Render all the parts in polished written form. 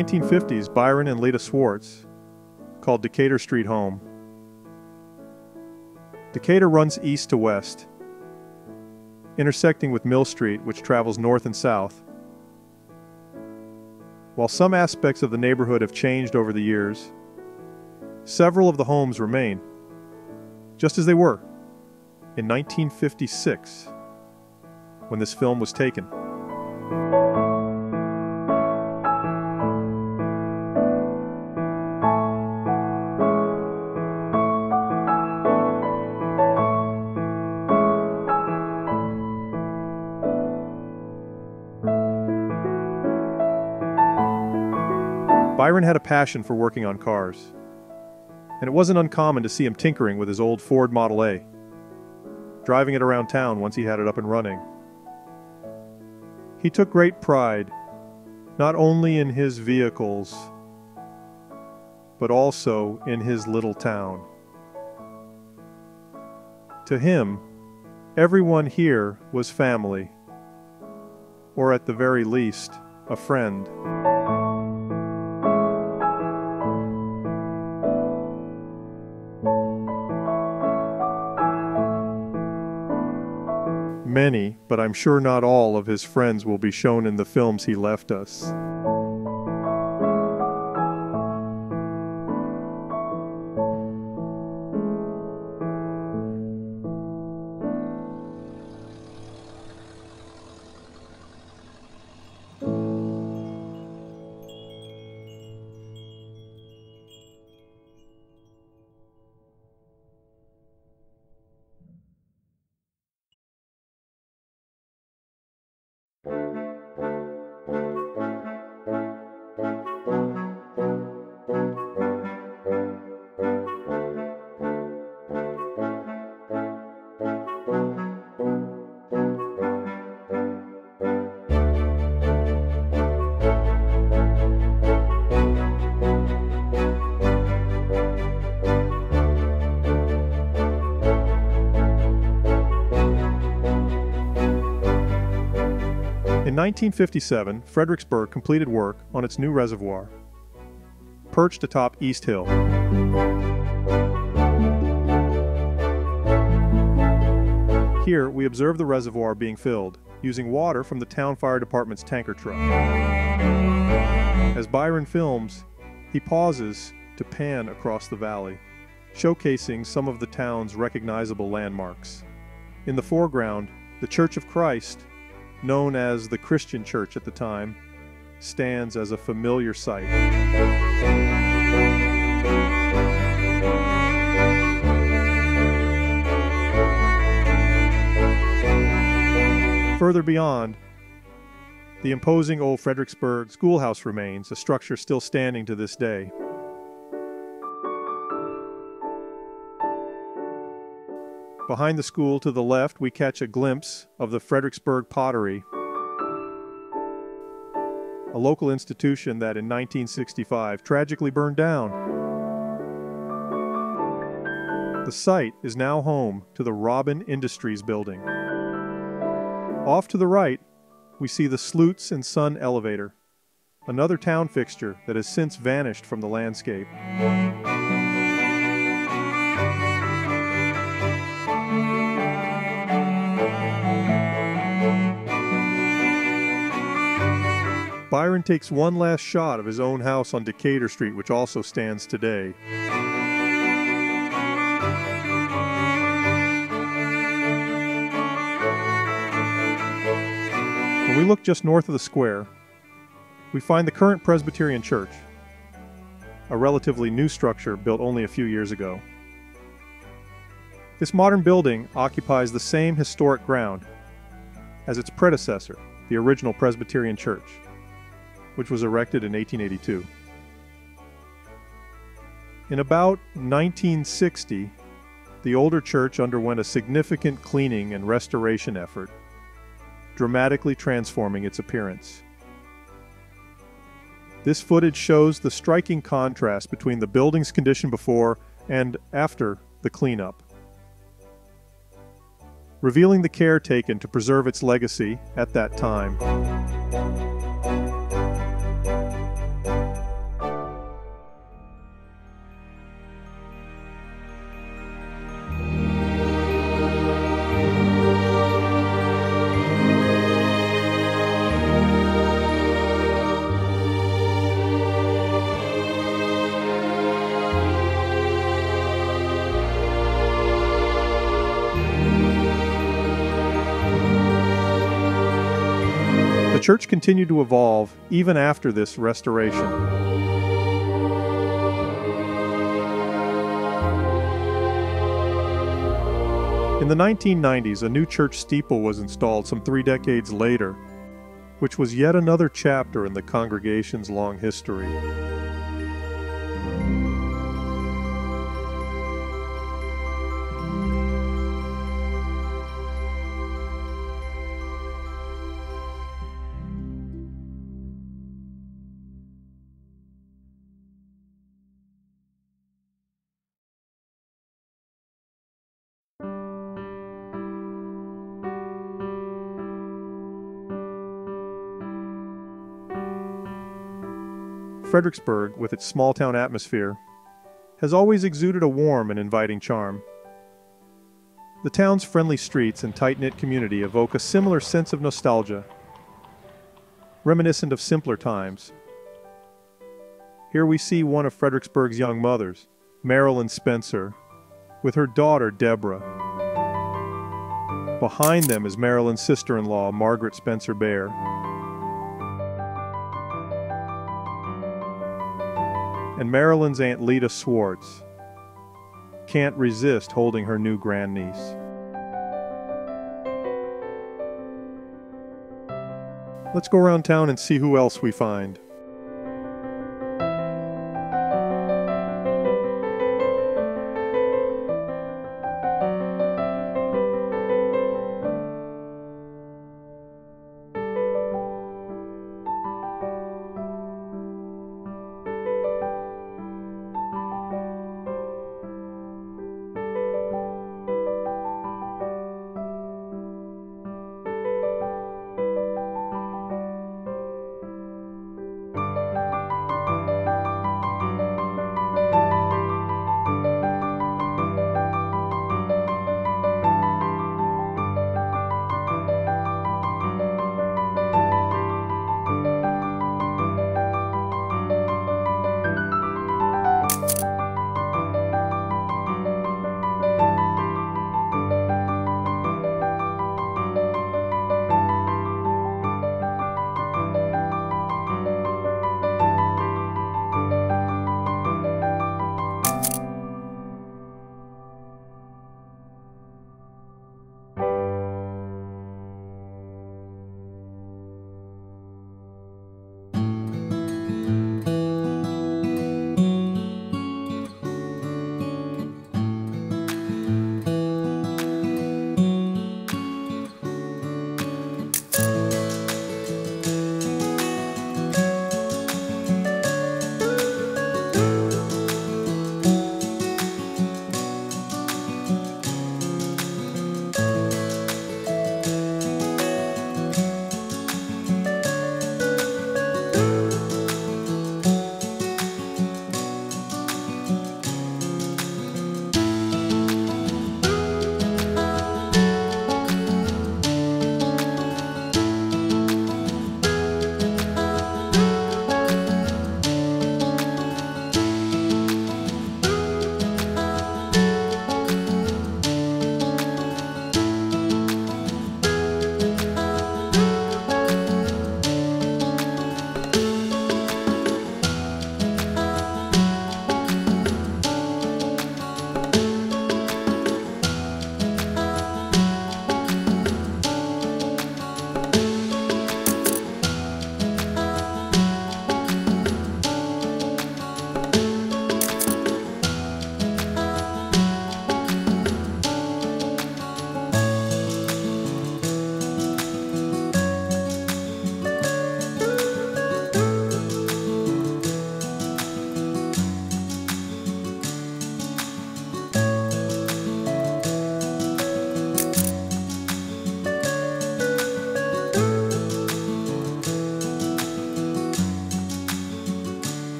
1950s, Byron and Leta Swartz called Decatur Street home. Decatur runs east to west, intersecting with Mill Street, which travels north and south. While some aspects of the neighborhood have changed over the years, several of the homes remain, just as they were in 1956, when this film was taken. Byron had a passion for working on cars, and it wasn't uncommon to see him tinkering with his old Ford Model A, driving it around town once he had it up and running. He took great pride, not only in his vehicles, but also in his little town. To him, everyone here was family, or at the very least, a friend. Many, but I'm sure not all, of his friends will be shown in the films he left us. In 1957, Fredericksburg completed work on its new reservoir, perched atop East Hill. Here, we observe the reservoir being filled, using water from the town fire department's tanker truck. As Byron films, he pauses to pan across the valley, showcasing some of the town's recognizable landmarks. In the foreground, the Church of Christ, known as the Christian Church at the time, stands as a familiar sight. Further beyond, the imposing old Fredericksburg schoolhouse remains, a structure still standing to this day. Behind the school to the left, we catch a glimpse of the Fredericksburg Pottery, a local institution that in 1965 tragically burned down. The site is now home to the Robin Industries building. Off to the right, we see the Sloots and Son Elevator, another town fixture that has since vanished from the landscape. Byron takes one last shot of his own house on Decatur Street, which also stands today. When we look just north of the square, we find the current Presbyterian Church, a relatively new structure built only a few years ago. This modern building occupies the same historic ground as its predecessor, the original Presbyterian Church, which was erected in 1882. In about 1960, the older church underwent a significant cleaning and restoration effort, dramatically transforming its appearance. This footage shows the striking contrast between the building's condition before and after the cleanup, revealing the care taken to preserve its legacy at that time. church continued to evolve even after this restoration. In the 1990s, a new church steeple was installed some 3 decades later, which was yet another chapter in the congregation's long history. Fredericksburg, with its small-town atmosphere, has always exuded a warm and inviting charm. The town's friendly streets and tight-knit community evoke a similar sense of nostalgia, reminiscent of simpler times. Here we see one of Fredericksburg's young mothers, Marilyn Spencer, with her daughter, Deborah. Behind them is Marilyn's sister-in-law, Margaret Spencer Baer. And Marilyn's Aunt Leta Swartz can't resist holding her new grandniece. Let's go around town and see who else we find.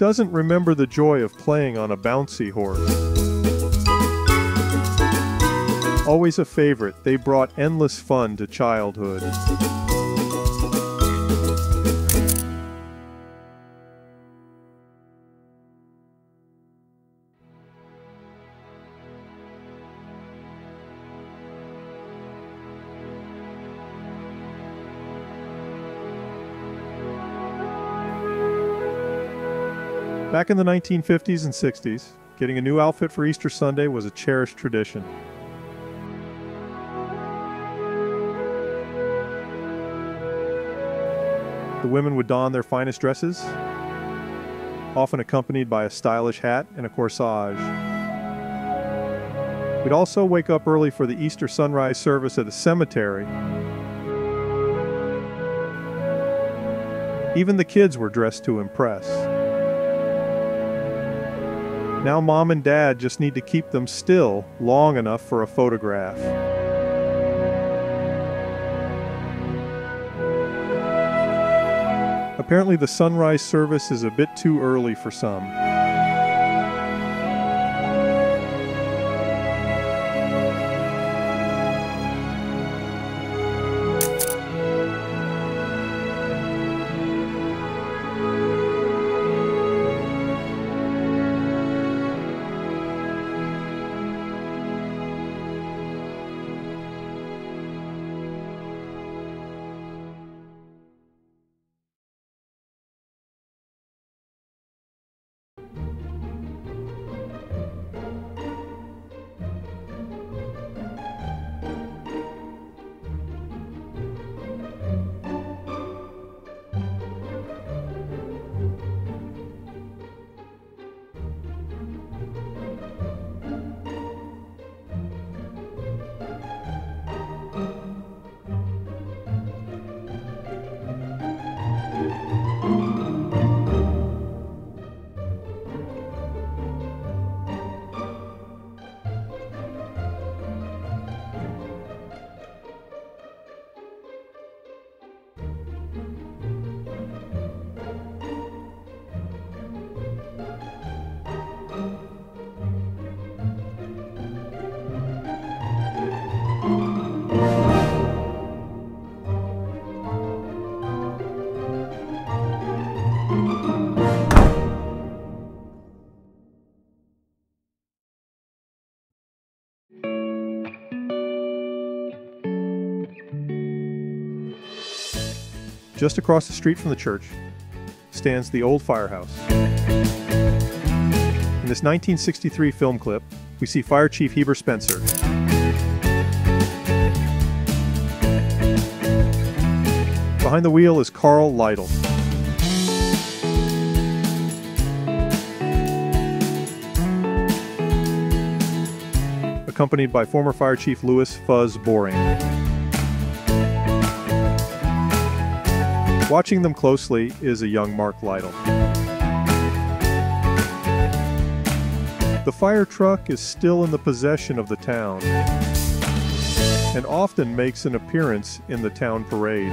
doesn't remember the joy of playing on a bouncy horse? Always a favorite, they brought endless fun to childhood. Back in the 1950s and 60s, getting a new outfit for Easter Sunday was a cherished tradition. The women would don their finest dresses, often accompanied by a stylish hat and a corsage. We'd also wake up early for the Easter sunrise service at the cemetery. Even the kids were dressed to impress. Now Mom and Dad just need to keep them still long enough for a photograph. Apparently the sunrise service is a bit too early for some. Just across the street from the church stands the old firehouse. In this 1963 film clip, we see Fire Chief Heber Spencer. Behind the wheel is Carl Lytle. Accompanied by former Fire Chief Louis "Fuzz" Boring. Watching them closely is a young Mark Lytle. The fire truck is still in the possession of the town and often makes an appearance in the town parade.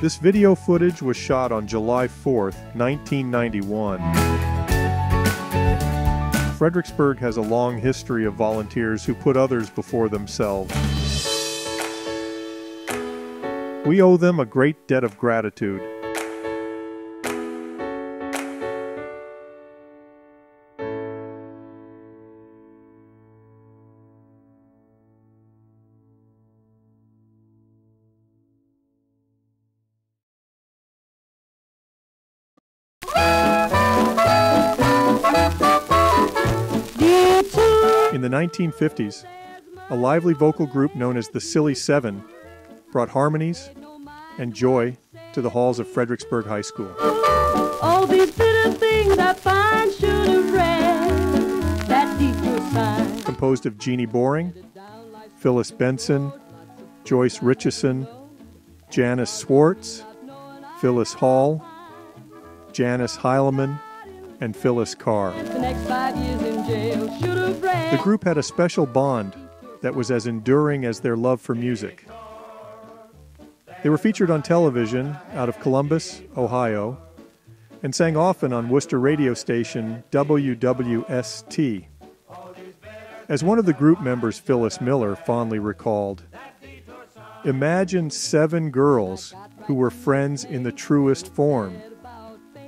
This video footage was shot on July 4th, 1991. Fredericksburg has a long history of volunteers who put others before themselves. We owe them a great debt of gratitude. In the 1950s, a lively vocal group known as the Silly Seven brought harmonies and joy to the halls of Fredericksburg High School. All these bitter things I find should have read that equal sign. Composed of Jeannie Boring, Phyllis Benson, Joyce Richeson, Janice Swartz, Phyllis Hall, Janice Heileman, and Phyllis Carr. The group had a special bond that was as enduring as their love for music. They were featured on television out of Columbus, Ohio, and sang often on Worcester radio station WWST. As one of the group members, Phyllis Miller, fondly recalled, "Imagine 7 girls who were friends in the truest form.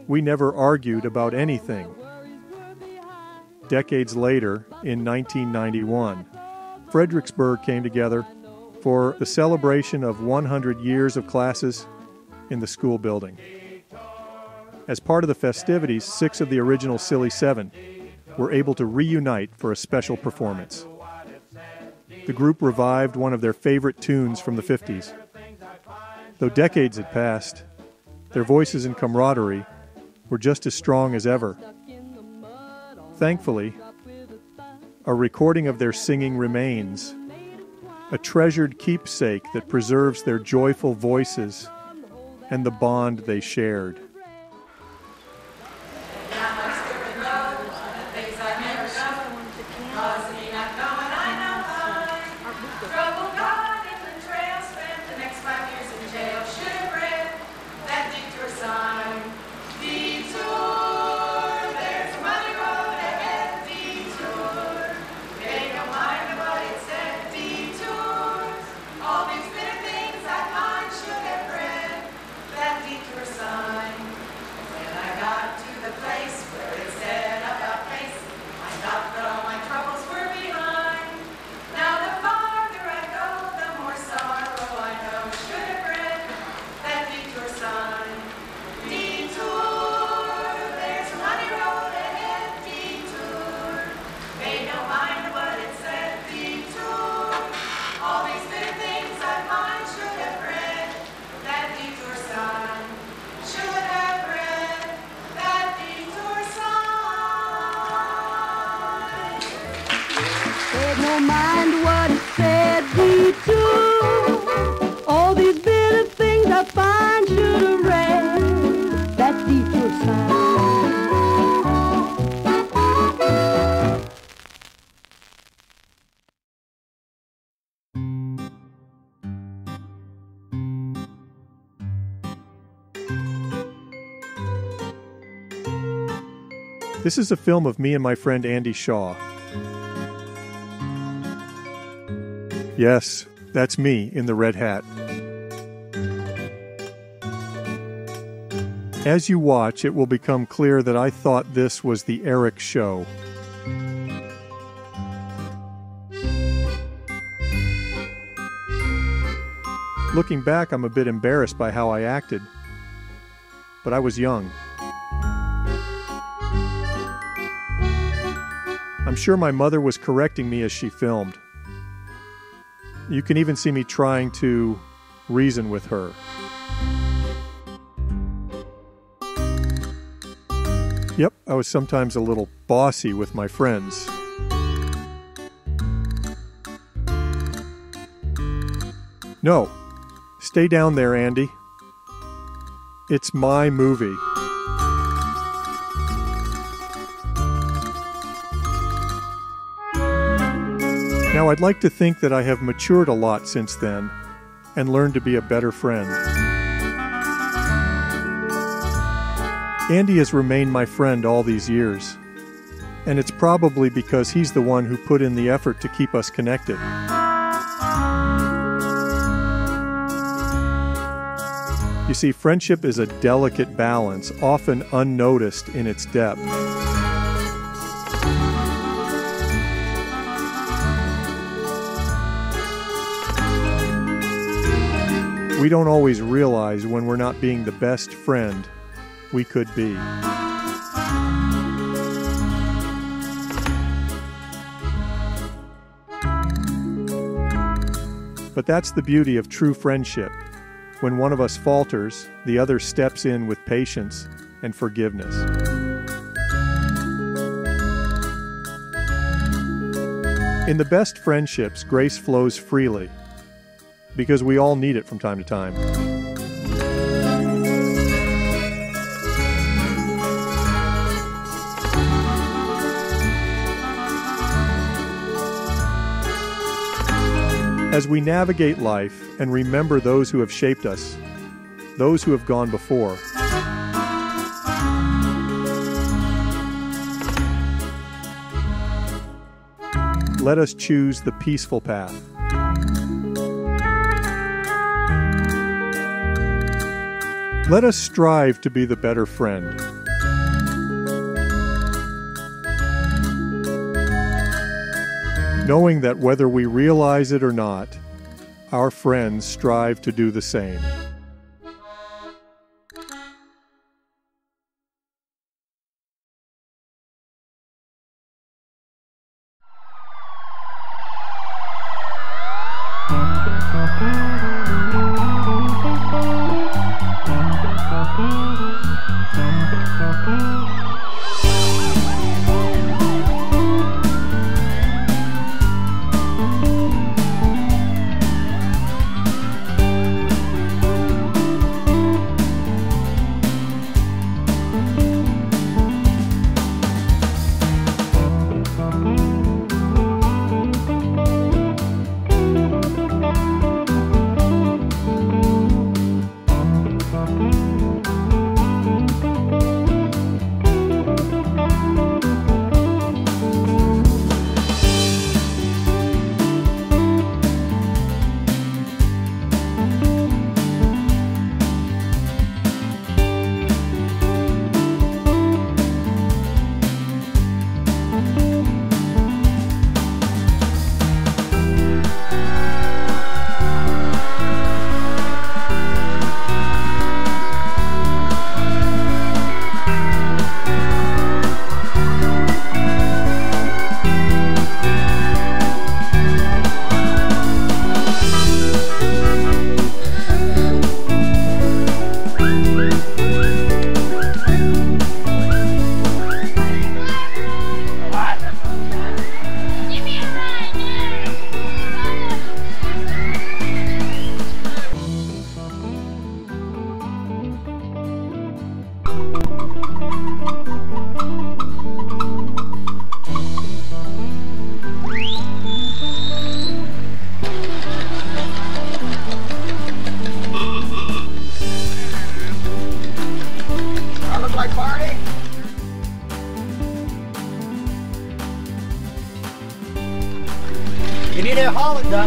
We never argued about anything." Decades later, in 1991, Fredericksburg came together for the celebration of 100 years of classes in the school building. As part of the festivities, 6 of the original Silly Seven were able to reunite for a special performance. The group revived one of their favorite tunes from the 50s. Though decades had passed, their voices and camaraderie were just as strong as ever. Thankfully, a recording of their singing remains, a treasured keepsake that preserves their joyful voices and the bond they shared. This is a film of me and my friend Andy Shaw. Yes, that's me in the red hat. As you watch, it will become clear that I thought this was the Eric show. Looking back, I'm a bit embarrassed by how I acted, but I was young. I'm sure my mother was correcting me as she filmed. You can even see me trying to reason with her. Yep, I was sometimes a little bossy with my friends. No, stay down there, Andy. It's my movie. Now, I'd like to think that I have matured a lot since then and learned to be a better friend. Andy has remained my friend all these years, and it's probably because he's the one who put in the effort to keep us connected. You see, friendship is a delicate balance, often unnoticed in its depth. We don't always realize when we're not being the best friend we could be. But that's the beauty of true friendship. When one of us falters, the other steps in with patience and forgiveness. In the best friendships, grace flows freely, because we all need it from time to time. As we navigate life and remember those who have shaped us, those who have gone before, let us choose the peaceful path. Let us strive to be the better friend. Knowing that whether we realize it or not, our friends strive to do the same.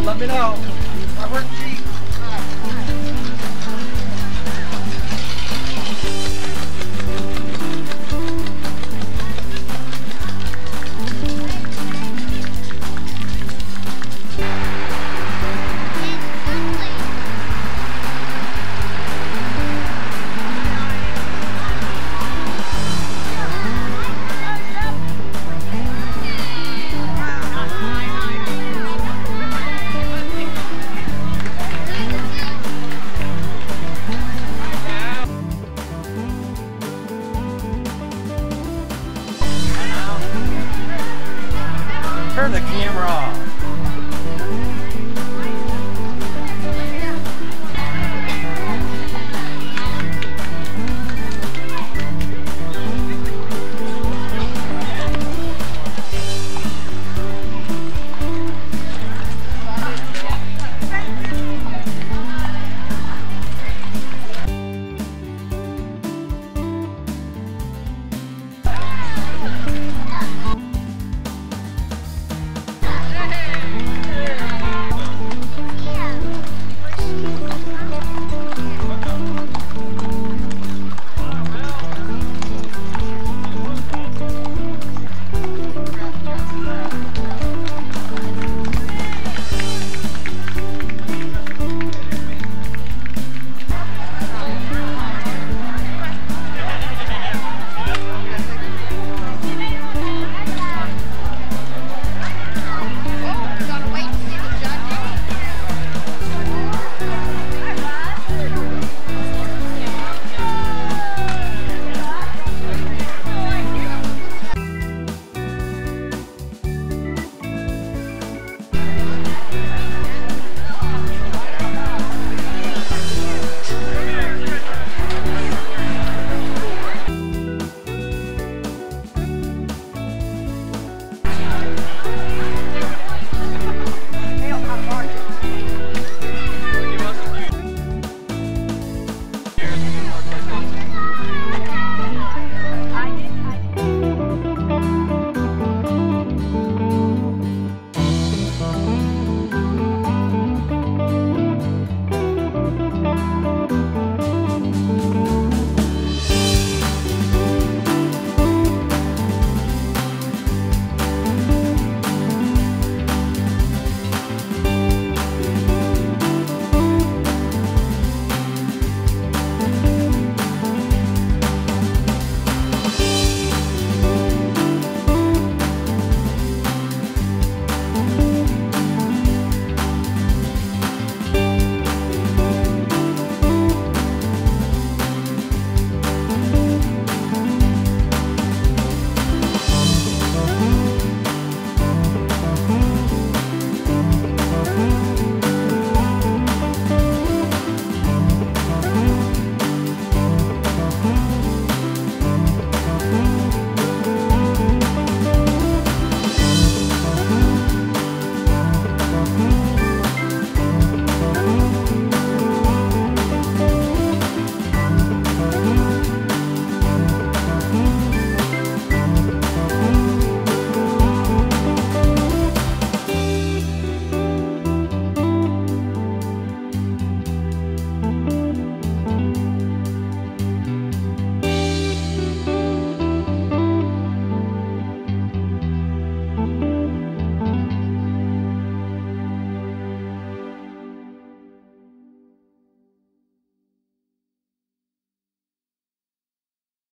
Let me know. I work cheap. Turn the camera off.